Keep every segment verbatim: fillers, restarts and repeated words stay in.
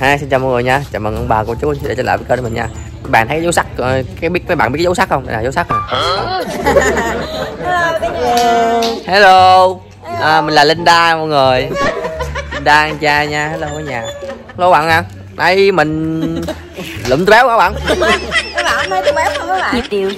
Ha, xin chào mọi người nha, chào mừng ông bà cô chú anh chị đã trở lại với kênh của mình nha. Các bạn thấy dấu sắc, cái biết mấy bạn biết cái dấu sắc không? Đây là dấu sắc nè. Hello, à, mình là Linda mọi người. Linda anh cha nha, hello ở nhà. Hello bạn nha. Đây mình lụm tụi béo các bạn. Các bạn ơi, tụi béo không các bạn. Tiêu.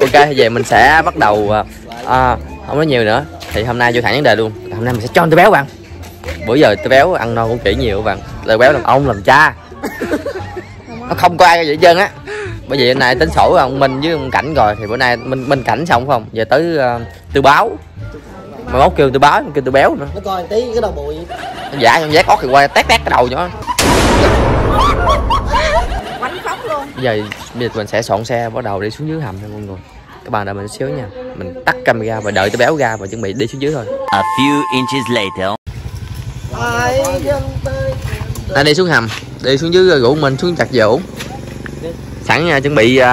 Ok, về mình sẽ bắt đầu à, không nói nhiều nữa. Thì hôm nay vô thẳng vấn đề luôn. Hôm nay mình sẽ cho tụi béo bạn. Bữa giờ tụi béo ăn no cũng kỹ nhiều bạn. Tụi béo làm ông làm cha. Nó không có ai vậy trơn á. Bởi vì hôm nay tính sổ ông Minh với ông Cảnh rồi. Thì bữa nay Minh Minh Cảnh xong không? Giờ tới uh, Tư Báo. Mà mốt kêu Tư Báo, kêu Tư Béo nữa. Nó coi tí cái đầu bụi. Dạ, con giác ót thì qua tét tét cái đầu nữa. Quánh khóc luôn. Bây giờ, bây giờ mình sẽ soạn xe bắt đầu đi xuống dưới hầm thôi mọi người. Các bạn đợi mình xíu nha. Mình tắt camera và đợi Tư Béo ra và chuẩn bị đi xuống dưới thôi. A few inches later. Anh đi xuống hầm, đi xuống dưới rủ mình xuống chặt dầu. Sẵn nha, chuẩn bị uh,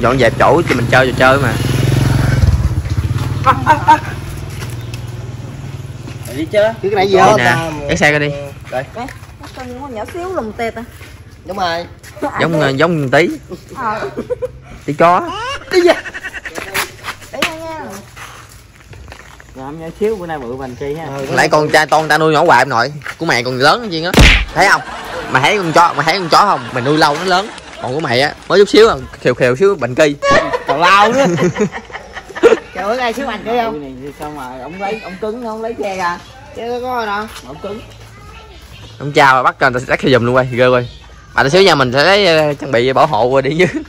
dọn dẹp chỗ cho mình chơi trò chơi mà. À, à, à. Đi chứ. Chứ cái này gì không? Cái xe ra đi. Rồi. Cái con nhỏ xíu lùm tẹt à. Đúng rồi. Giống giống tí. Ờ. Tí chó. Tí da. Tí nha. Làm nhỏ xíu bữa nay bự bành chi ha. Lại con trai con ta nuôi nhỏ hoài em nội. Của mẹ còn lớn chứ á. Thấy không? Mày thấy con chó, mày thấy con chó không? Mày nuôi lâu nó lớn. Còn của mày á, mới chút xíu khều khều xíu bành kỳ. Còn lao nữa. Trời ơi, ai xíu bành kia không? Xong rồi, ông lấy, ông cứng không lấy xe ra. Chứ có rồi nè, ông cứng. Ông chào bắt cần ta sẽ cái dùm luôn quay, ghê quay. Bạn xíu nha, mình sẽ lấy trang bị bảo hộ qua đi chứ.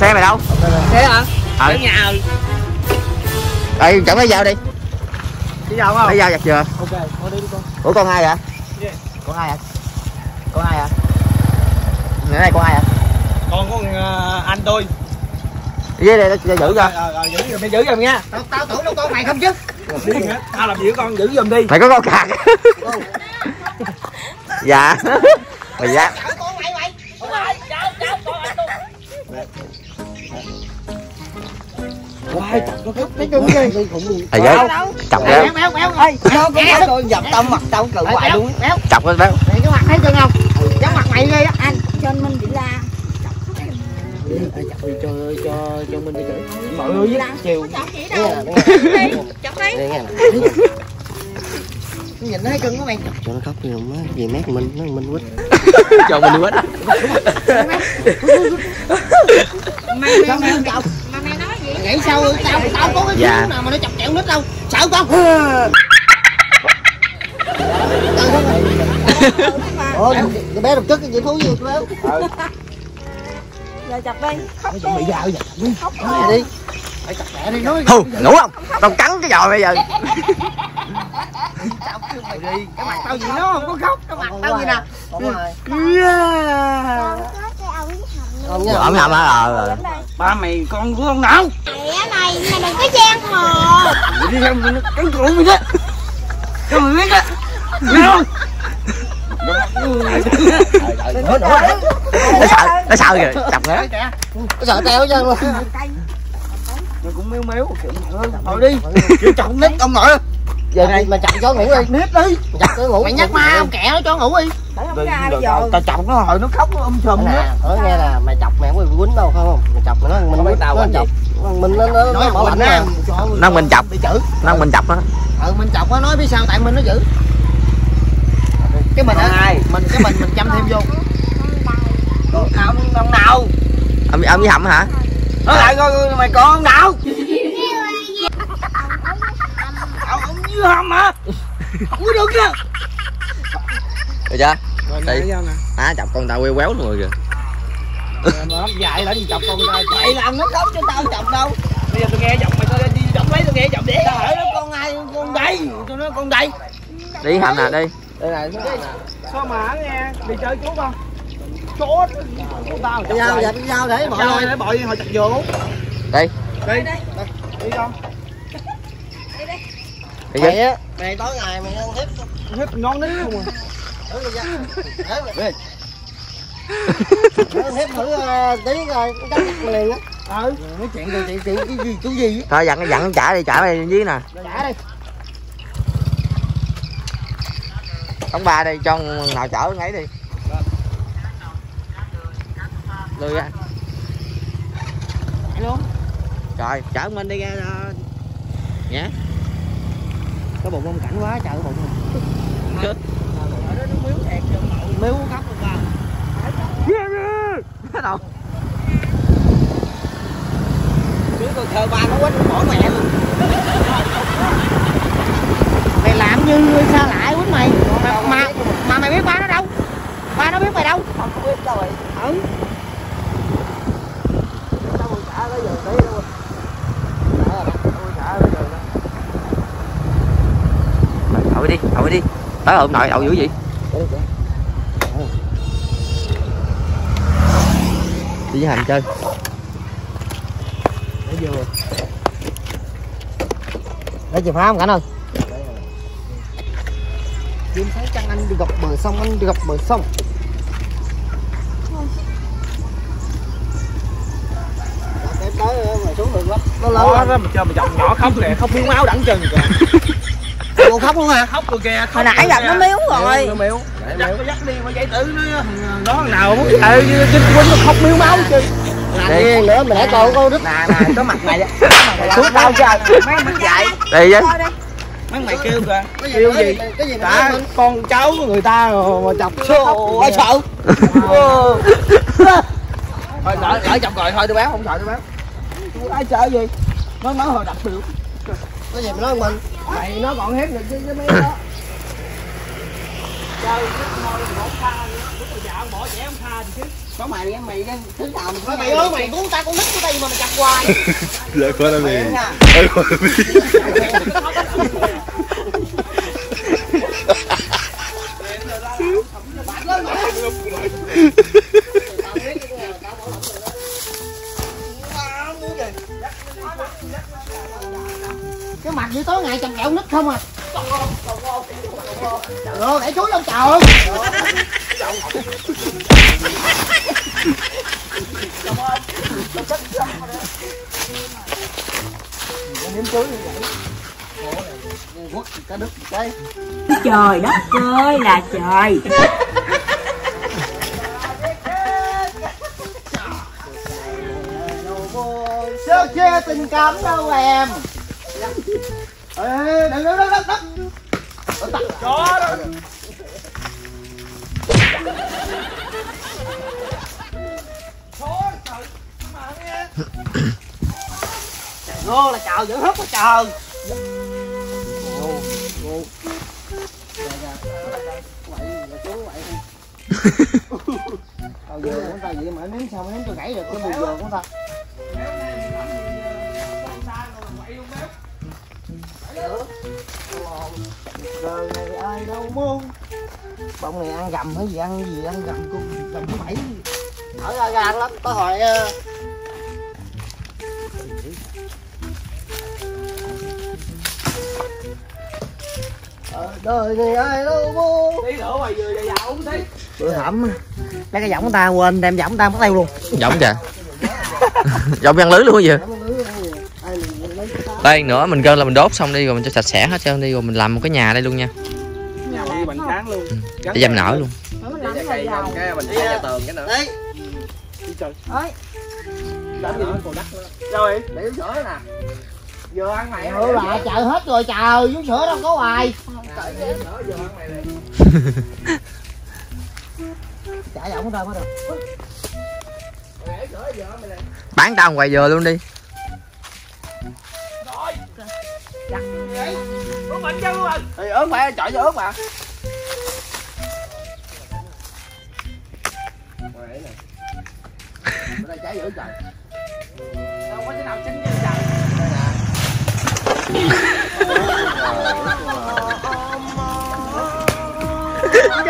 Xe mày đâu? Xe hả? Ở nhà ơi. Đây, chẳng lấy dao đi. Đi dao không? Lấy dao giặt dừa. Ok, con đi đi con. Ủa con ai vậy? Yeah. Con ai vậy? Con ai vậy? Nãy này con ai vậy? Con con uh, anh tôi. Đi đây để giữ cho. Ờ ờ giữ giùm, giữ giùm nha. Tao tao tưởng đâu con mày không chứ. Đi nữa. Tao làm gì con giữ giùm đi. Mày có con cạc. Dạ. Mày dạ. Quay cái cưng gì? Thầy giới chọc béo. Béo béo ơi, cho con tôi dập tao mặt tao cự hoài luôn. Béo. Chọc lên béo. Này cái mặt thấy cưng không? Giống mặt mày ghê á anh. Cho anh Minh bị la. Chọc đi cho cho cho Minh đi cự. Mọi người với chiều. Chọc vậy đâu. Chọc đi. Nhìn nó thấy cưng của mày. Chọc cho nó khóc nhiều quá, vì mát Minh nó Minh quýt. Cho Minh quýt. Mày mày chọc. Nghĩ sao tao tao có cái dạ. Thứ nào mà nó chọc chẹo nít đâu sợ con. Ôi cái bé đập tức cái gì thú gì đâu. Giờ chọc đi khóc đi. Dạo giờ khóc đi đi phải chọc mẹ đi nói hừ ngủ không tao cắn cái giò bây giờ. Cái mặt tao gì nó không có khóc cái mặt tao gì nè. Ổng hầm hả? Rồi ba mày con của ông nào? Mẹ mày, mày đừng có trang hồ. Đi ra mày nó cắn cổ mày đó. Cho mày biết đó. Nó sợ, nó sợ kìa, chọc nó. Nó sợ teo chứ. Nó cũng méo méo kiểu mày thôi đi. Kiểu chọc nít ông nội. Giờ này mà chọc chó ngủ đi. Nít đi. Chọc chó ngủ. Mày nhắc ma ông kẹo nó chó ngủ đi. Tao chọc nó hồi nó khóc nó um sùm á. Ở nghe là mày chọc mẹ mày quýnh đâu không? Mày chọc mà nó mình mới tao chọc. Mình nó nó nó bảo lãnh nó mình chọc bị chữ. Nó mình chọc nó. Ừ mình chọc nó nói biết sao tại mình nó giữ. Cái mình ai? Mình cái mình mình chăm thêm vô. Con nào con nào? Ông ông với hậm hả? Nói lại coi mày còn ông nào? Ông như hậm hả? Ui được chưa? Được chưa? Rồi đi. Á chọc con tao queo quéo người kìa. Nó dạy lại đi chọc con tao. Chạy làm nó không cho tao chọc đâu. Bây giờ tôi nghe chọc mày coi đi chọc lấy tôi nghe chọc đi. Hỏi nó con ai con đây, tôi nói con đây. Đi Hạnh à đi. Đây này sao mà nghe đi chơi chú không? Chốt của tao chọc nhau vậy nhau để mọi người để bội hồi chặt vừa luôn. Đi. Đi đi. Đi không? Đi đi. Mày á, mày tối ngày mày ăn hiếp hiếp ngon đến luôn rồi. Thử ra. Đi. Hiếp thử tí rồi cũng chắc mày liền á. Ừ, nói chuyện rồi chị chị cái gì chú gì á. Thôi dặn nó dặn trả đi, trả mày dưới nè. Trả đi. Ông ba đây cho nào chở ngay đi. Lùi ra. Luôn. Trời, chở mình đi ra nhé. Cái bụng ông cảnh quá, chở cái bụng. Chết. Ở đó nó miếu thiệt chứ. Miếu gấp luôn bà. Cái đầu. Chứ tôi thờ ba nó quên bỏ mẹ luôn. Mày làm như người xa lại quýnh mày. Mà, mà mà mày biết ba nó đâu? Ba nó biết mày đâu? Không biết đâu rồi. Ừ. Tao buồn xả nó giờ tí luôn. Đậu đi, đậu đi. Tới hôm nội đậu dữ gì? Đi với Hành chơi. Để vô. Để chìa khóa không Cảnh ơi? Em thấy chăng anh đi gọc bờ sông, anh đi gọc bờ sông. Em tới rồi xuống đường lắm. Nó lớn quá đó, mà chơi mà dọc nhỏ khóc nè, khóc miếng máu đẳng chân kìa. Cô khóc luôn hả? Khóc rồi kìa. Hồi nãy gặp nó miếu rồi. Nó miếu. Dắt nó dắt đi mà dây tử nó đó nào muốn chạy chứ quýnh nó khóc miếu máu chứ. Đi nữa mà để cô cô đứt. Nè nè, có mặt này. Suốt đau chứ. Mấy mày chạy. Đi chứ. Mấy mày kêu kìa. Kêu gì? Cái gì cả con cháu của người ta mà chọc số ai sợ. Thôi đợi đợi chọc rồi thôi tôi báo không sợ tôi báo. Ai sợ gì? Nó nói hồi đập được. Cái gì mà nói mình mày nó còn hết được chứ cái mấy đó trời thôi bỏ pha nữa dạ bỏ dẻ không pha gì chứ có mày em mày cái thứ nào mày mày ơi mày cũng ta cũng nít cái tay mà mày chặt hoài dạ coi đâu mày coi đâu cái mặt như tối ngày chẳng kẹo nít không à. Trời ơi, để chuối lên trời. Trời đất ơi là trời. Sao chê tình cảm đâu em. Ê, đừng đừng đừng đừng đừng chó đó. Thôi trời, mà nghe. Trời ngô là trời, giữ húp là trời. Ngô, ngô. Quậy, là chú quậy không? Tao vừa của tao vậy mà nếm sao nếm tôi gãy được cái bùi vừa của tao. Rồi này ai đâu muốn. Bọn này ăn gầm hay gì ăn gì ăn gầm cũng gầm cái bẫy. Ở ra gan lắm, có hồi ờ, đời này ai đâu muốn. Tí nữa mày vừa dài dạo uống tí. Bữa hẩm. Lấy cái giỏng ta quên đem giỏng ta mất tiêu luôn. Giỏng kìa. Giỏng ăn lưới luôn vậy. Đây nữa mình gom là mình đốt xong đi rồi mình cho sạch sẽ hết trơn đi rồi mình làm một cái nhà đây luôn nha. Nhà đi bằng cán luôn. Để dầm nở luôn. Cái mình đi ra tường cái nữa. Đi. Đi trời. Ơi. Làm gì còn đắt nữa. Rồi, để uống sữa nè. Vừa ăn mày nữa là trời hết rồi trời, uống sữa đâu có hoài. Trời chết nữa vừa ăn mày liền. Chả giọng đâu hết rồi. Để sữa vừa mày liền. Bán tao ngoài vừa luôn đi. Dạ. Ướp mình chứ luôn. Thì ướp phải chọi vô ướp mà. Đây trái dữ trời. Đâu có chỗ nào chín như trời. Đây nè.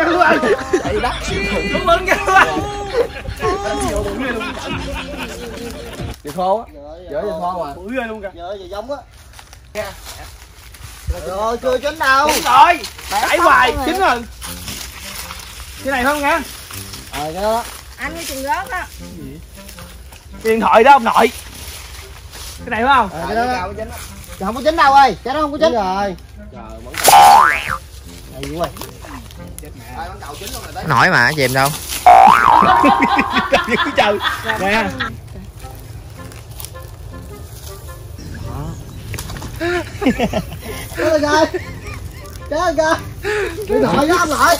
Cứu anh. Đây đất. Cứu anh cứu anh. Dì khô á. Dỡ dì khô mà. Bưởi ơi luôn kìa. Dỡ dì giống á. Trời ơi chưa chín đâu. Chín rồi. Cãi hoài chín rồi. Cái này không nghe? Ờ cái đó. Anh cái chừng rớt á. Cái điện thoại đó ông nội. Cái này phải không? À, cái đó đó. Trời không có chín đâu ơi, cái đó không có chín. Đúng rồi. Trời vẫn còn. Đây dữ ơi. Chết mẹ. Ai bắn đầu chín luôn rồi đấy. Nổi mà chìm đâu. Trời trời. Nè. Đó. Trời. Trời kìa. Điện thoại đó ông nội.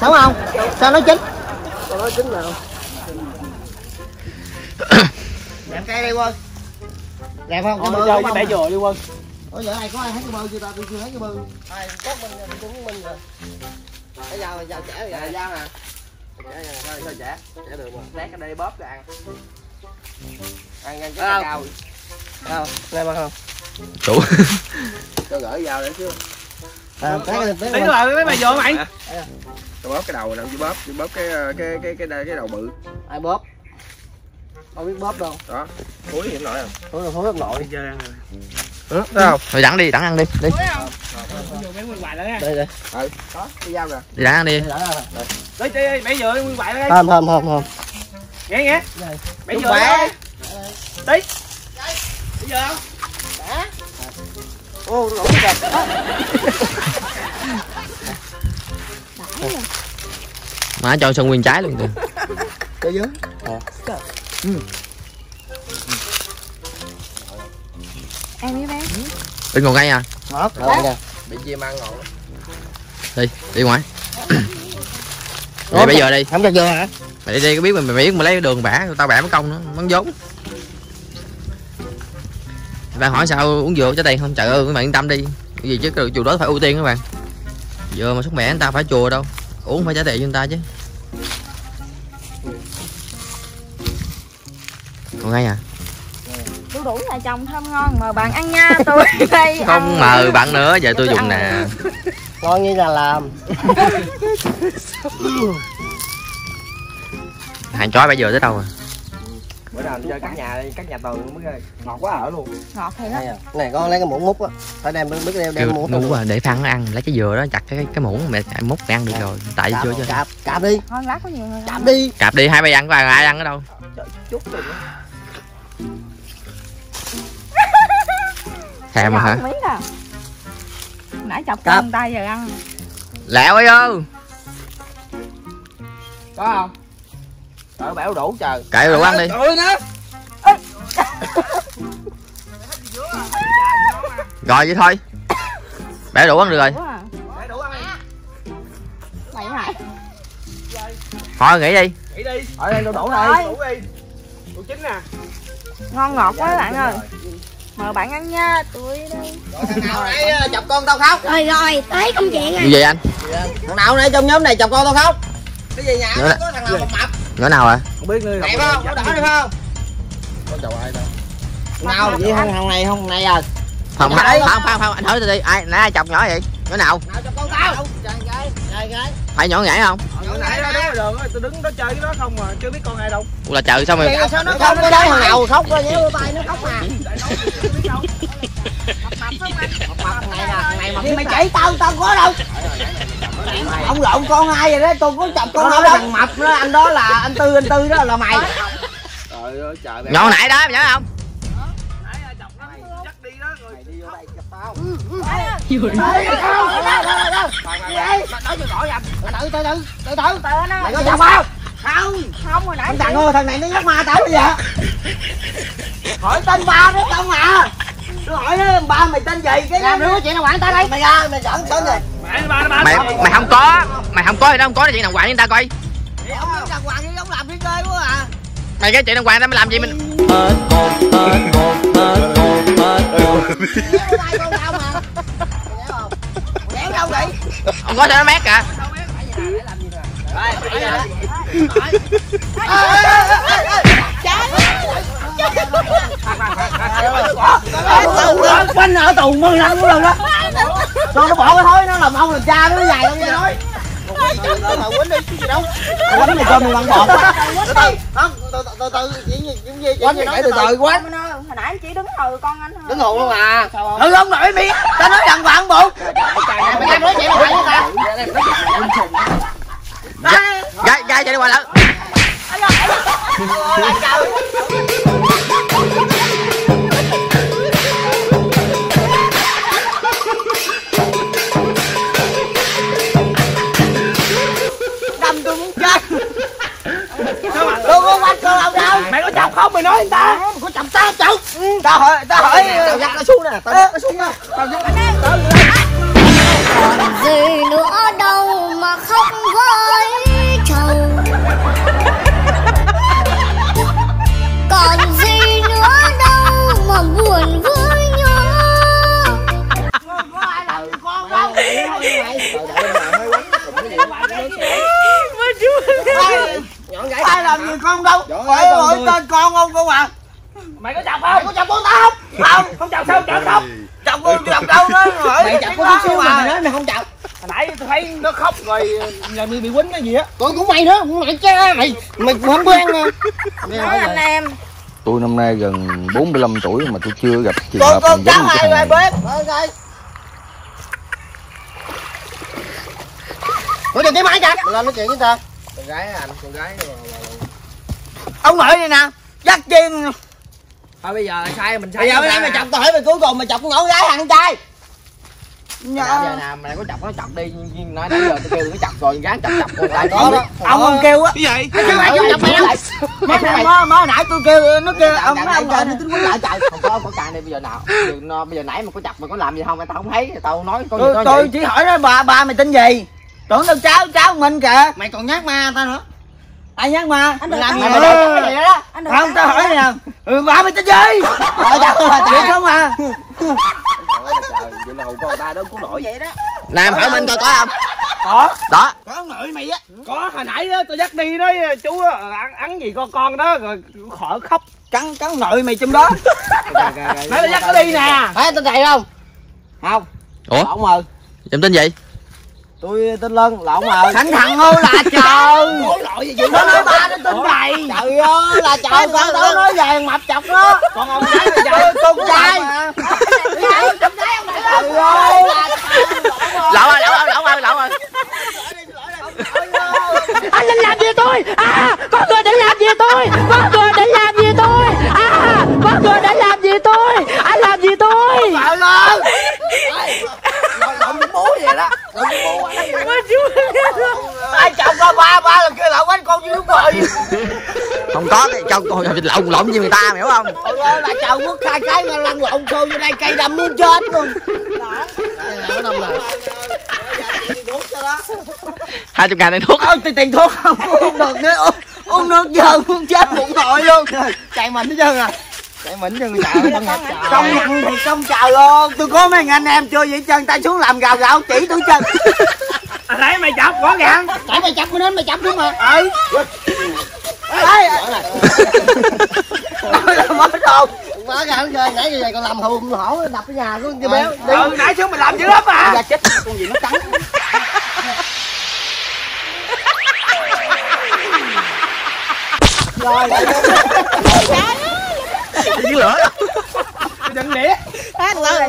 Sao không? Sao nó chín? Sao nó chín nào? Đẹp cây đây Quân. Đẹp không? Cái bơi mà bẻ dừa đi Quân. Ủa giờ này có ai thấy cái bơi chưa ta? Tôi chưa thấy cái bơi. Ai có mình cũng mình rồi. Cái dao dao trẻ rồi, dao nè. Trẻ trẻ trẻ được rồi. Lát ở đây bóp ra ăn. Ăn ăn cái cao. Không, lên mà không. Tủ. Cho gửi vào để chứ. À, cái này cái này mấy bà vô mày. Tao bóp cái đầu làm chứ bóp, chứ bóp cái cái cái cái đây cái đầu bự. Ai bóp? Không biết bóp đâu. Đó. Thúi hiện nội không? Thúi là thúi không nội. Chơi ăn rồi. Đó, thấy không? Rồi đặng đi, đặng ăn đi, đi. Vô mấy nguyên hoài nữa nha. Đây đây. Ừ. Đó, đi giao rồi. Đi đặng ăn đi. Lấy chi đi, mẹ vừa nguyên hoài nữa đi. Không không không không. Nghe nghe. Mẹ vừa. Tí. Bây giờ không? Đã. Ô, lỗ kìa. Má cho sơn nguyên trái luôn kìa. Cái dưới. Ờ. Ừ. Ăn đi bé. Đi ngồi ngay à. Ngọt. Bị chim ăn ngọt. Đi, đi ngoài. Rồi bây giờ đi. Không cho vô hả? Mày đi đi có biết mày biết mà lấy đường bả, tao bả mất công nữa, bắn vốn. Bạn hỏi sao uống dừa trái đen không? Trời ơi các bạn yên tâm đi. Cái gì chứ chùa đó phải ưu tiên các bạn. Dừa mà sức mẹ người ta phải chùa đâu. Uống phải trái đen cho người ta chứ. Còn ngay à? Tôi đủ là chồng thơm ngon mời bạn ăn nha. Tôi đây không mời bạn nữa giờ tôi, tôi dùng nè. Ngon như là làm. Hàng chói bây giờ tới đâu rồi? Bữa nào chơi các nhà đi, các nhà tường mới ơi. Ngọt quá ở luôn. Ngọt thiệt á. Này con lấy cái muỗng múc á. Phải đem biết đem đem muỗng. Đúng rồi, để Phan nó ăn, lấy cái dừa đó chặt cái cái muỗng mẹ múc ăn được rồi. Tại chưa chứ. Cạp, cạp đi. Thôi lát có nhiều người. Cạp đi. Cạp đi, hai bay ăn có ai ăn ở đâu. Trời chút rồi. Thèm mà hả? Nãy chọc con tay giờ ăn. Lẹo ơi ơi. Có không? Trời bẻo đủ trời. Cậy đồ ăn đi. Trời nó. Rồi vậy thôi. Bẻ đủ ăn được rồi. Bẻ đủ ăn đi. Mày hả? Thôi nghỉ đi. Nghỉ đi. Ở đây đủ rồi. Đủ đi. Đủ chín nè. Ngon ngọt quá bạn ơi. Mời bạn ăn nha, tụi đây. Thằng nào nãy chọc con tao khóc. Rồi rồi, tới công chuyện rồi. Như vậy anh. Thằng nào nãy trong nhóm này chọc con tao khóc. Cái gì nhà nó có thằng nào mập. Nữa nào à? Không biết nữa. Đẹp không? Có đỏ được không? Con chào ai đâu? Nào vậy thằng này không này à? Thằng này không không không anh hỏi tôi đi. Ai nãy ai chọc nhỏ vậy? Nữa nào? Nào chọc con tao. Trời ơi. Trời ơi. Phải nhỏ ngải không? Nhỏ ngải đó đứng ngoài đường á, tôi đứng đó chơi cái đó không mà chưa biết con ai đâu. Ủa là trời sao mày? Sao nó không có đâu nào khóc rồi nhéo tay nó khóc mà. Mày mày chảy tao tao có đâu. Ông lộn con ai vậy đó, tôi có chọc con đâu. Thằng mập đó, anh đó là anh Tư, anh Tư đó là mày. Trời ơi trời. Nhỏ nãy đó mày nhớ không? Nãy chọc nó dắt đi đó rồi. Mày đi vô đây chọc tao. Vừa đi. Nói cho rõ nha. Tự tự tự tự tự nó. Mày có chọc không? Không, không hồi nãy. Thằng ơi, thằng này nó nhắc ma tao bây giờ. Hỏi tên ba đó không à. Tôi hỏi đó, ba mày tên gì cái làm đứa chuyện nào quản tao đây. Mày ra mày dẫn tên rồi. Mày mày không có, mày không có thì nó không có chuyện đàng hoàng với người ta coi. Ông đàng hoàng đi, ông làm thiên kê quá à. Mày cái chuyện đàng hoàng đó mày làm gì mình. Hết hồn, hết hồn, hết hồn, hết hồn. Mày đéo đâu vậy? Ông có sao nó mát cả. Quanh ở tù mười năm cũng được đó. Con nó bỏ cái thối nó làm ông làm cha nó dài không nghe nói. Mà quýnh đi chứ gì đâu. Quýnh này cho mình ăn bọt. Từ từ không, từ từ từ chuyện gì quýnh này từ từ quá. Hồi nãy anh chỉ đứng rồi con anh. Đứng hụt luôn à. Thử không nổi miếng. Ta nói rằng bạn bộ. Trời ơi mày nói chuyện hoài ta. Gai gai chạy đi qua lận. Đâm tôi muốn chết. Đâu có quanh cơ đâu đâu. Mày có chọc không mày nói người ta. Mày có chọc tao chọc. Tao hỏi tao hỏi tao dắt nó xuống nè, tao dắt nó xuống nè. Tao dắt nó xuống nè. Còn gì nữa đâu mà không với chồng. Còn gì nữa đâu mà buồn với nhau. Con có ai làm con đâu. Ai làm gì con đâu. Mày gọi tên con không con à. Mày có chọc không? Mày có chọc con tao không? Không, không chọc sao chọc không? Chọc con chọc đâu đó. Mày chọc con xíu mà mày nói mày không chọc. Hồi nãy tôi thấy nó khóc rồi là mày bị quýnh cái gì á. Con cũng mày nữa, mày cha mày. Mày cũng không quen nè. Nói anh em. Tôi năm nay gần bốn mươi lăm tuổi mà tôi chưa gặp trường hợp giống như thế này. Ủa đừng cái máy cha. Lên nói chuyện với ta. Con gái anh, con gái. Ông nội đây nè, dắt chim. Thôi bây giờ sai mình sai. Bây giờ mấy nãy mày chọc tao hỏi mày cuối cùng mày chọc con ngõ gái hay con trai? Dạ. Giờ nào mày có chọc nó chọc đi, nói nãy giờ tao kêu đừng có chọc rồi, con gái chọc chọc con trai có đó. Ông không kêu á. Cái gì? Chứ mày không chọc mày đâu. Má má nãy tôi kêu nó kêu ông nó ông trời nó tính quấn lại trời. Không có có càng đi bây giờ nào. Bây giờ nãy mày có chọc mày có làm gì không? Tao không thấy, tao nói con gì. Tôi chỉ hỏi nó bà bà mày tên gì? Tưởng tao cháu cháu mình kìa. Mày còn nhát ma tao nữa. Ai nhát ma? Anh làm gì mà đâu cái gì đó. Không tao hỏi nè. Ừ bà mày tên gì? Ờ chọc tôi là không à. Vậy là con ta đó cũng nổi vậy đó. Làm hỏi mình coi có không? Có. Đó. Có ông nội mày á. Có hồi nãy đó tôi dắt đi đó chú ăn ăn gì con con đó rồi khỏi khóc. Cắn cắn nội mày trong đó. Nãy tao dắt nó đi nè. Phải tên này không? Không. Ủa? Ông ơi. Em tên gì? Tôi tên Lân, lộn rồi. Thánh thằng hô là trời. Ủa lội gì nó nói ba nó tên này. Trời ơi là trời con tao nói vàng mập chọc đó. Còn ông gái là trời con trai. Trời ơi là lộn rồi, lộn rồi, lộn rồi. Anh định làm gì tôi? À, con tôi định làm gì tôi? Con tôi định làm gì tôi? À, con tôi định làm gì tôi? Anh làm gì tôi? Vợ Lân. Lộn đúng bố vậy đó. Ai chồng ba ba ba lần kia lộn quánh con như đúng rồi. Không có cái chồng con lộn lộn như người ta hiểu không? Trời ơi là chồng quất hai cái mà lăn lộn cô vô đây cây đâm muốn chết luôn. Hai chục ngàn này thuốc. Ôi tiền thuốc không uống được nữa, uống nước dơ muốn chết bụng tội luôn. Chạy mình hết trơn à. Để mỉnh cho người ta trong nhận thì trong chào luôn. Tôi có mấy anh em chưa vậy chân tay xuống làm gào gạo chỉ tôi chân. À, nãy mày chọc quá gạn. Tại mày chọc nên mày chọc đúng mà. Ừ. Ê. Nói là mới đâu. Quá gạn chơi nãy như vậy còn làm hù hổ đập cái nhà của con béo. Ừ nãy xuống mình làm dữ lắm mà. Dạ chết con gì nó cắn. Rồi. Dưới lửa tôi đừng đĩa à, lỡ, lỡ. Trời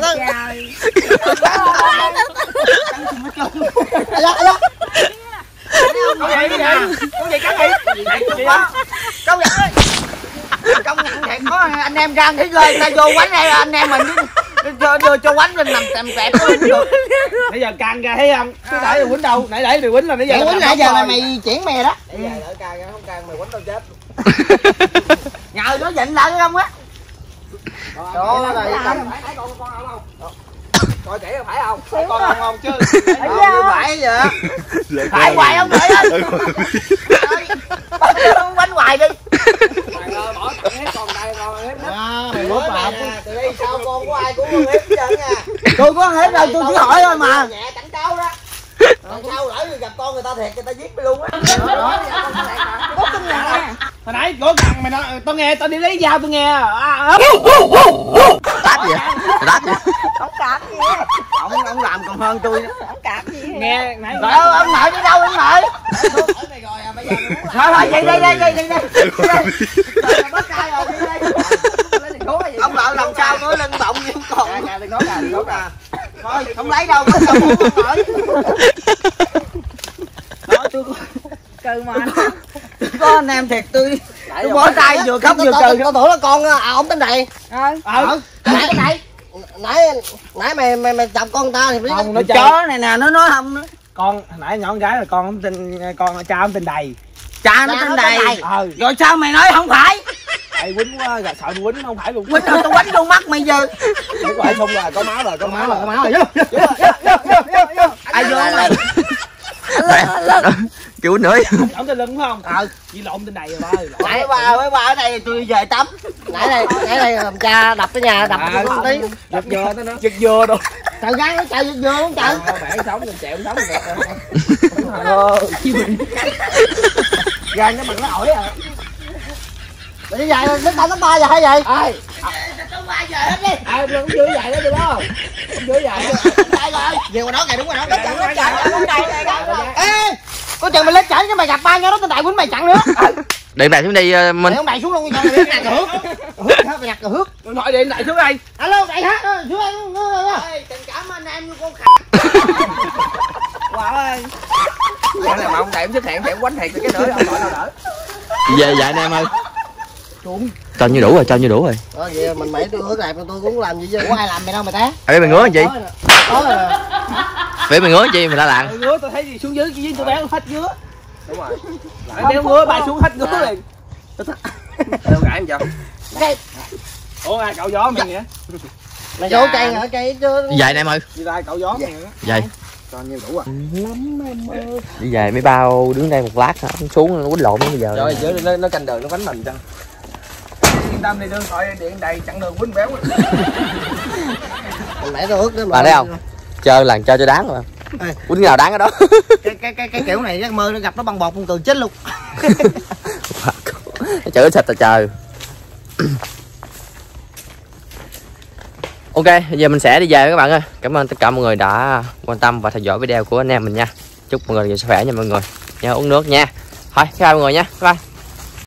con vậy nè con vậy cắn đi con vậy công nhận thiệt có anh em ra nghỉ ngơi ta vô quánh đây anh em mình cho cho, cho quánh mình nằm tạm tẹp được bây giờ càng ra thấy không cứ đẩy quýnh đâu nãy đẩy đều quýnh là nãy giờ quýnh nãy giờ là mày chuyển mè đó bây giờ đỡ càng không càng mày quánh tao chết. Nhờ nó dịnh lại không á. Trời ơi là không phải con con không không. Coi kỹ là phải không? Phải con không không chứ. Không phải vậy. Phải hoài không vậy ơi. Con bánh hoài đi. Mày bỏ hết con đây rồi hết. À, mày bóp bà. Từ đây sao con của ai cũng không hết trơn nha. Tôi có hết đâu, tôi chỉ hỏi thôi mà. Nhẹ cảnh cáo đó. Còn sao lỡ gặp con người ta thiệt người ta giết mày luôn á. Bóp trong nhà nè. Hồi nãy gõ gần mày nói tao nghe, tao đi lấy dao tao nghe. À, tát gì? Tát gì? Ông cạp gì? Ông ông làm còn hơn tôi nữa. Ông cạp gì? Nghe nãy ông nội đi đâu ông nội? Ở này rồi à, bây giờ muốn làm. Thôi vậy đây đây đây đây đây. Bắt trai rồi đi đây. Ông nội làm sao nói lưng bọng như ông còn. Nè đừng nói nè, đừng nói nè. Thôi không lấy đâu, không muốn ông nội. Nói tôi cừ mà. Có anh em thiệt tôi tôi bó tay vừa khóc vừa cừ. Tao tưởng là con ổng tính này. Ừ. Nãy nãy nãy nãy mày mày mày chọc con ta thì không, nó chó này nè, nó nói không nữa. Con nãy nhỏ con gái là con không tin, con cha không tin đầy. Cha nó tin đầy. Ừ. Rồi sao mày nói không phải? Ai quýnh quá, sợ quýnh không phải luôn. Quýnh tao quýnh luôn mắt mày giờ. Đúng rồi, không là có máu rồi, có máu rồi, có máu rồi. Ai vô mày? Kiểu nữa ổng cái lưng phải không? Ờ, chỉ lộn trên này rồi ba ơi. Nãy ba mới qua ở đây tôi về tắm. Nãy đây, nãy đây làm cha đập cái nhà, đập à, một tí. Đập dừa nó nó. Giật dừa đâu. Trời gái nó chạy giật dừa không trời. Ờ, bạn sống mình chẹo sống được. Ờ, chi mình. Gan nó bằng nó ổi à. Bây giờ đến tao tắm ba giờ hay vậy? Ai? Tao ba giờ hết đi. Ai đừng dữ vậy đó đi đó. Dữ vậy. Ai rồi? Về qua đó kìa, đúng rồi đó. Bắt chặn nó chạy, nó chạy rồi. Ê! Có chừng mày lên chảy cái mày gặp ba nhau đó tên đại quýnh mày chặn nữa. Điện đài xuống đi uh, mình. Điện ông đại xuống luôn cho mày nhặt hước. Hước nhặt hước. Nói điện đại xuống đây. Alo đại hả? Xuống đây. Ê, tình cảm anh em như con khỉ. Wow ơi. Cái này mà ông đại xuất hiện thì ông quánh thiệt cái nữa ông nội đâu đỡ. Về vậy anh em ơi. Trúng. Cho như đủ rồi, cho như đủ rồi. Ờ vậy mình mày tôi hứa làm tôi cũng làm gì chứ. Có ai làm mày đâu mà tá. Ê mày ngứa anh chị. Vậy mày ngứa chi mày đã làm? Mày ngứa tao thấy gì xuống dưới dưới tụi bé hết ngứa. Đúng rồi. Lại nếu ngứa bà xuống hết ngứa liền. Tao gãi không vậy? Ủa ai cậu gió mày vậy? Mày vô cây ở cây chứ. Vậy em ơi. Đi ra cậu gió mày nữa. Vậy. Còn nhiêu đủ à. Lắm em ơi. Đi về mấy bao đứng đây một lát hả? Xuống nó quýnh lộn bây giờ. Rồi chứ nó nó canh đường nó bánh mình cho. Yên tâm đi đưa thoại điện đầy chặn đường quýnh béo. Hồi nãy tao ước đó mà. À thấy không? Chơi lần chơi cho đáng rồi mà. Quýnh nào đáng ở đó. Cái cái cái cái kiểu này giấc mơ nó gặp nó băng bột con cường chết luôn. Chửi sạch là trời. Ok, giờ mình sẽ đi về các bạn ơi. Cảm ơn tất cả mọi người đã quan tâm và theo dõi video của anh em mình nha. Chúc mọi người sức khỏe nha mọi người. Nhớ uống nước nha. Thôi, chào mọi người nha. Bye.